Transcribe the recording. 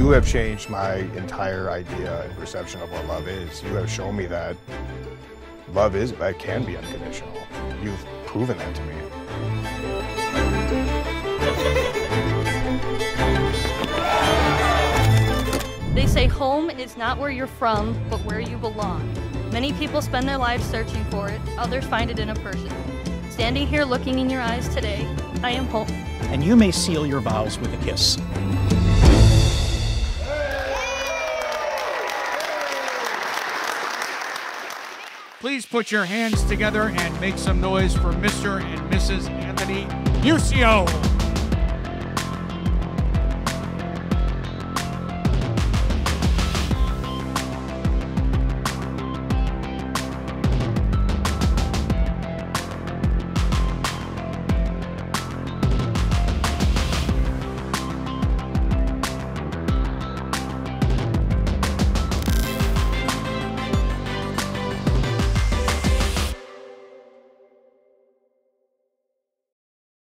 You have changed my entire idea and perception of what love is. You have shown me that love is, that can be unconditional. You've proven that to me. They say home is not where you're from, but where you belong. Many people spend their lives searching for it, others find it in a person. Standing here looking in your eyes today, I am home. And you may seal your vows with a kiss. Please put your hands together and make some noise for Mr. and Mrs. Anthony Muccio.